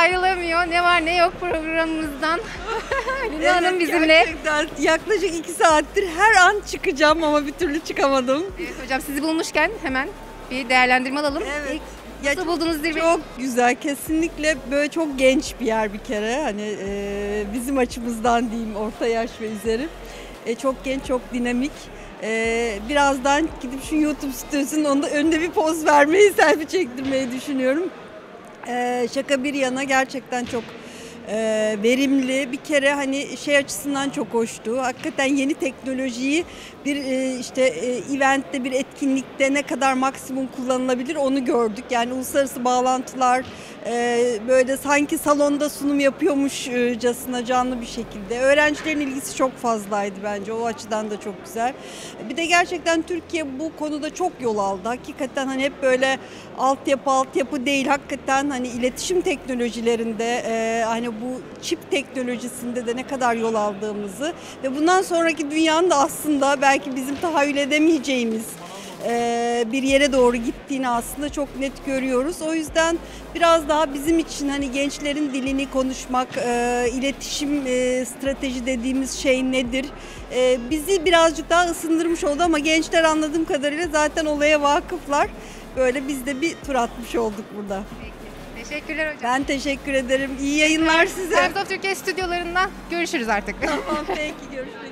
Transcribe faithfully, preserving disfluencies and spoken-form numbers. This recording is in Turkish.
ayrılamıyor. Ne var ne yok programımızdan. Lina evet, Hanım bizimle. Yaklaşık iki saattir her an çıkacağım ama bir türlü çıkamadım. Evet hocam, sizi bulmuşken hemen bir değerlendirme alalım. Evet. İlk Ya çok, buldunuz diye. Çok güzel, kesinlikle böyle çok genç bir yer bir kere, hani e, bizim açımızdan diyeyim, orta yaş ve üzeri e, çok genç, çok dinamik. E, birazdan gidip şu YouTube stüdyosunun onda önünde bir poz vermeyi, selfie çektirmeyi düşünüyorum. E, şaka bir yana gerçekten çok e, verimli bir kere, hani şey açısından çok hoştu. Hakikaten yeni teknolojiyi bir e, işte e, eventte, bir etkinlikte ne kadar maksimum kullanılabilir onu gördük. Yani uluslararası bağlantılar e, böyle sanki salonda sunum yapıyormuşcasına canlı bir şekilde. Öğrencilerin ilgisi çok fazlaydı bence. O açıdan da çok güzel. Bir de gerçekten Türkiye bu konuda çok yol aldı. Hakikaten hani hep böyle altyapı altyapı değil. Hakikaten hani iletişim teknolojilerinde e, hani bu çip teknolojisinde de ne kadar yol aldığımızı ve bundan sonraki dünyanın da aslında belki bizim tahayyül edemeyeceğimiz e, bir yere doğru gittiğini aslında çok net görüyoruz. O yüzden biraz daha bizim için hani gençlerin dilini konuşmak, e, iletişim e, strateji dediğimiz şey nedir? E, bizi birazcık daha ısındırmış oldu ama gençler anladığım kadarıyla zaten olaya vakıflar. Böyle biz de bir tur atmış olduk burada. Peki, teşekkürler hocam. Ben teşekkür ederim. İyi yayınlar size. Times of Türkiye stüdyolarından görüşürüz artık. Tamam, peki görüşürüz.